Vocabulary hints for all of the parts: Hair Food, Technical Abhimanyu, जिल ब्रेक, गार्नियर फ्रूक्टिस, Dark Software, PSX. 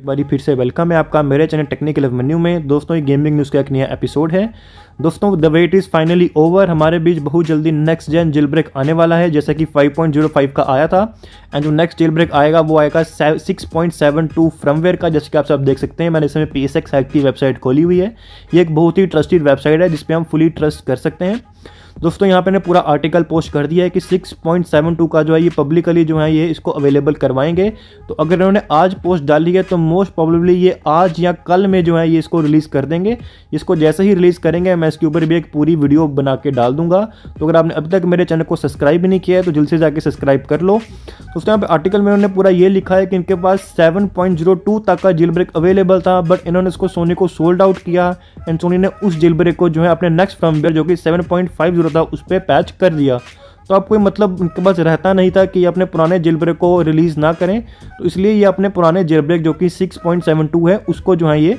एक बारी फिर से वेलकम है आपका मेरे चैनल टेक्निकल अभिमन्यू में। दोस्तों ये गेमिंग न्यूज़ का एक नया एपिसोड है। दोस्तों the wait is finally over. हमारे बीच बहुत जल्दी नेक्स्ट जेन जिल ब्रेक आने वाला है, जैसा कि 5.05 का आया था। एंड जो नेक्स्ट जिल ब्रेक आएगा वो आएगा 6.72 फर्मवेयर का, जैसे कि आप सब देख सकते हैं। मैंने इसमें PSX की वेबसाइट खोली हुई है। ये एक बहुत ही ट्रस्टेड वेबसाइट है जिसपे हम फुली ट्रस्ट कर सकते हैं। दोस्तों यहाँ पे ने पूरा आर्टिकल पोस्ट कर दिया है कि 6.72 का जो है ये पब्लिकली जो है ये इसको अवेलेबल करवाएंगे। तो अगर इन्होंने आज पोस्ट डाली है तो मोस्ट प्रोबेबली ये आज या कल में जो है ये इसको रिलीज़ कर देंगे। इसको जैसे ही रिलीज़ करेंगे मैं इसके ऊपर भी एक पूरी वीडियो बना के डाल दूंगा। तो अगर आपने अभी तक मेरे चैनल को सब्सक्राइब भी नहीं किया है तो जल्दी से जाके सब्सक्राइब कर लो। दोस्तों यहाँ पर आर्टिकल में उन्होंने पूरा ये लिखा है कि इनके पास 7.02 तक का जिल ब्रेक अवेलेबल था, बट इन्होंने इसको सोनी को सोल्ड आउट किया एंड सोनी ने उस जिल ब्रेक को जो है अपने नेक्स्ट फर्मवेयर जो कि 7.50 था उस पे पैच कर दिया। तो अब कोई मतलब उनके पास रहता नहीं था कि ये अपने पुराने जेल ब्रेक को रिलीज ना करें, तो इसलिए ये अपने पुराने जेल ब्रेक जो कि 6.72 है उसको जो है ये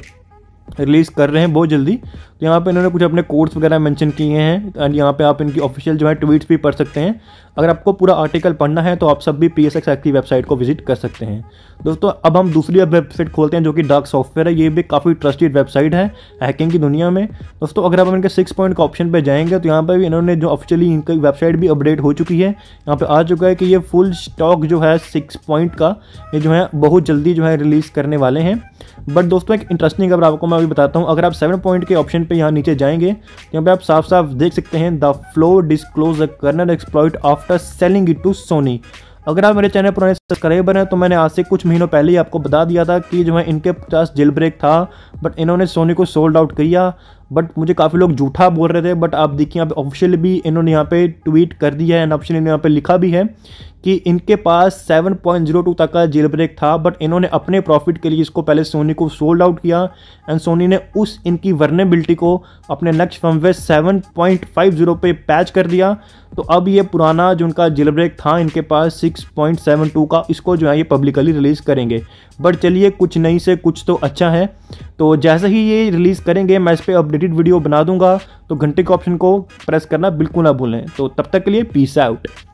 रिलीज़ कर रहे हैं बहुत जल्दी। तो यहाँ पे इन्होंने कुछ अपने कोड्स वगैरह मेंशन किए हैं एंड यहाँ पे आप इनकी ऑफिशियल जो है ट्वीट्स भी पढ़ सकते हैं। अगर आपको पूरा आर्टिकल पढ़ना है तो आप सब भी PSX एक्टिव वेबसाइट को विजिट कर सकते हैं। दोस्तों अब हम दूसरी वेबसाइट खोलते हैं जो कि डार्क सॉफ्टवेयर है। ये भी काफ़ी ट्रस्टेड वेबसाइट है हैकिंग की दुनिया में। दोस्तों अगर आप इनके 6 पॉइंट का ऑप्शन पर जाएंगे तो यहाँ पर भी इन्होंने जो ऑफिशियली इनकी वेबसाइट भी अपडेट हो चुकी है, यहाँ पर आ चुका है कि ये फुल स्टॉक जो है 6 पॉइंट का ये जो है बहुत जल्दी जो है रिलीज़ करने वाले हैं। बट दोस्तों एक इंटरेस्टिंग खबर आपको मैं अभी बताता हूँ। अगर आप 7 पॉइंट के ऑप्शन पे यहाँ नीचे जाएंगे तो यहाँ पे आप साफ साफ देख सकते हैं the flow disclose the kernel exploit after selling it to Sony. अगर आप मेरे चैनल पुराने सब्सक्राइबर हैं तो मैंने आज से कुछ महीनों पहले ही आपको बता दिया था कि जो है इनके पास जिल ब्रेक था, बट इन्होंने सोनी को सोल्ड आउट किया। बट मुझे काफ़ी लोग झूठा बोल रहे थे, बट आप देखिए यहाँ पे ऑफिशियल भी इन्होंने यहाँ पे ट्वीट कर दिया है एंड ऑफिशियल इन्होंने यहाँ पे लिखा भी है कि इनके पास 7.02 तक का जिल ब्रेक था, बट इन्होंने अपने प्रॉफिट के लिए इसको पहले सोनी को सोल्ड आउट किया एंड सोनी ने उस इनकी वर्नेबिलिटी को अपने नेक्स्ट फर्मवेयर 7.50 पे पैच कर दिया। तो अब ये पुराना जो उनका जिल ब्रेक था इनके पास 6.72 का, इसको जो है ये पब्लिकली रिलीज़ करेंगे। बट चलिए कुछ नहीं से कुछ तो अच्छा है। तो जैसे ही ये रिलीज़ करेंगे मैं इस पर अपडेटेड वीडियो बना दूंगा, तो घंटे के ऑप्शन को प्रेस करना बिल्कुल ना भूलें। तो तब तक के लिए पीस आउट।